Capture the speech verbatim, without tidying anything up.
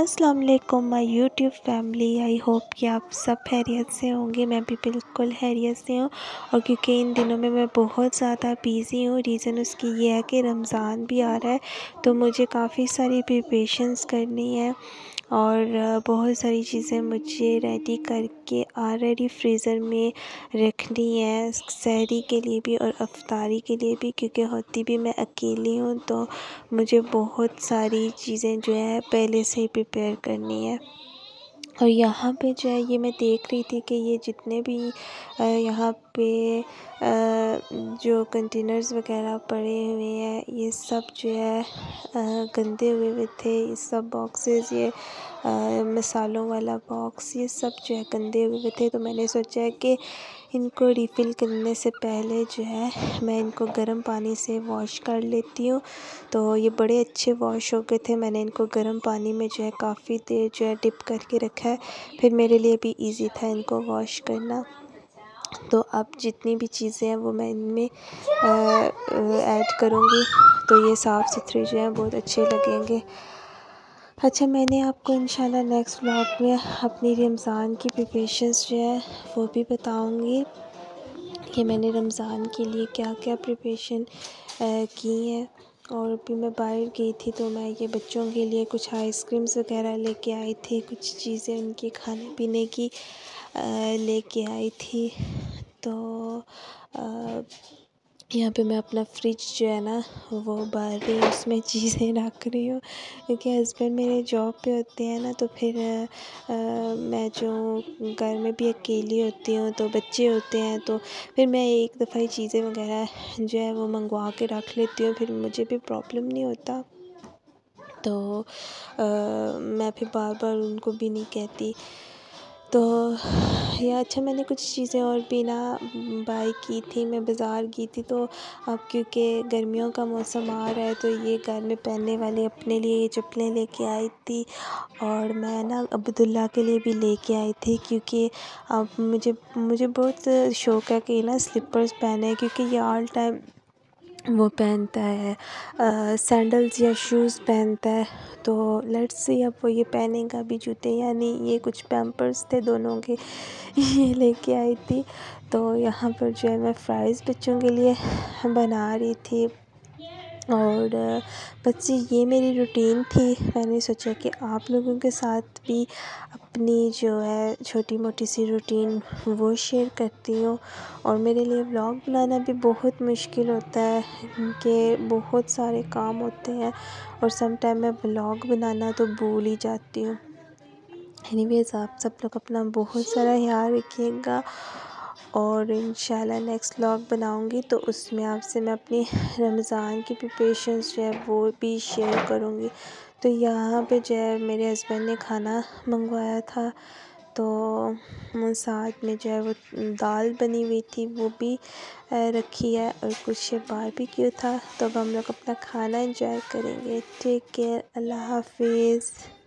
अस्सलाम वालेकुम my YouTube family. I hope कि आप सब खैरियत से होंगे। मैं भी बिल्कुल खैरियत से हूँ। और क्योंकि इन दिनों में मैं बहुत ज़्यादा बिज़ी हूँ, रीज़न उसकी ये है कि रमज़ान भी आ रहा है, तो मुझे काफ़ी सारी प्रिपरेशंस करनी है और बहुत सारी चीज़ें मुझे रेडी करके ऑलरेडी फ्रीज़र में रखनी है, सहरी के लिए भी और अफ्तारी के लिए भी, क्योंकि होती भी मैं अकेली हूँ तो मुझे बहुत सारी चीज़ें जो है पहले से ही प्रिपेयर करनी है। और यहाँ पे जो है ये मैं देख रही थी कि ये जितने भी यहाँ पे जो कंटेनर्स वगैरह पड़े हुए हैं ये सब जो है गंदे हुए हुए थे। ये सब बॉक्सेस, ये मसालों वाला बॉक्स, ये सब जो है गंदे हुए हुए थे, तो मैंने सोचा कि इनको रिफ़िल करने से पहले जो है मैं इनको गर्म पानी से वॉश कर लेती हूँ। तो ये बड़े अच्छे वॉश हो गए थे। मैंने इनको गर्म पानी में जो है काफ़ी देर जो है डिप करके रखा है, फिर मेरे लिए भी इजी था इनको वॉश करना। तो अब जितनी भी चीज़ें हैं वो मैं इनमें ऐड करूँगी, तो ये साफ़ सुथरे जो हैं बहुत अच्छे लगेंगे। अच्छा, मैंने आपको इंशाल्लाह नेक्स्ट व्लॉग में अपनी रमज़ान की प्रिपरेशंस जो है वो भी बताऊंगी कि मैंने रमज़ान के लिए क्या क्या प्रिपरेशन की है। और भी मैं बाहर गई थी तो मैं ये बच्चों के लिए कुछ आइसक्रीम्स वगैरह लेके आई थी, कुछ चीज़ें उनके खाने पीने की लेके आई थी। तो आ, यहाँ पे मैं अपना फ्रिज जो है ना वो भर रही हूँ, उसमें चीज़ें रख रही हूँ, क्योंकि हस्बैंड मेरे जॉब पे होते हैं ना, तो फिर आ, मैं जो घर में भी अकेली होती हूँ तो बच्चे होते हैं, तो फिर मैं एक दफ़ा ही चीज़ें वगैरह जो है वो मंगवा के रख लेती हूँ, फिर मुझे भी प्रॉब्लम नहीं होता। तो आ, मैं फिर बार बार उनको भी नहीं कहती। तो या अच्छा, मैंने कुछ चीज़ें और भी ना बाई की थी, मैं बाज़ार गई थी। तो अब क्योंकि गर्मियों का मौसम आ रहा है तो ये घर में पहनने वाले अपने लिए चप्पलें लेके आई थी, और मैं ना अब्दुल्ला के लिए भी लेके आई थी, क्योंकि अब मुझे मुझे बहुत शौक़ है कि ना स्लीपर्स पहने, क्योंकि ये ऑल टाइम वो पहनता है, सैंडल्स या शूज़ पहनता है। तो लेट्स सी अब वो ये पहनेगा भी जूते या नहीं। ये कुछ पैम्पर्स थे दोनों के, ये लेके आई थी। तो यहाँ पर जो है मैं फ्राइज़ बच्चों के लिए बना रही थी। और बच्चे, ये मेरी रूटीन थी। मैंने सोचा कि आप लोगों के साथ भी अपनी जो है छोटी मोटी सी रूटीन वो शेयर करती हूँ। और मेरे लिए व्लॉग बनाना भी बहुत मुश्किल होता है, क्योंकि बहुत सारे काम होते हैं और सम टाइम मैं व्लॉग बनाना तो भूल ही जाती हूँ। एनीवेज, आप सब लोग अपना बहुत सारा ख्याल रखिएगा, और इंशाल्लाह नेक्स्ट व्लॉग बनाऊंगी तो उसमें आपसे मैं अपनी रमज़ान की प्रिपरेशंस जो है वो भी शेयर करूंगी। तो यहाँ पे जो है मेरे हस्बैंड ने खाना मंगवाया था, तो साथ में जो है वो दाल बनी हुई थी वो भी रखी है, और कुछ बारबेक्यू था। तो अब हम लोग अपना खाना एंजॉय करेंगे। टेक केयर, अल्लाह हाफिज़।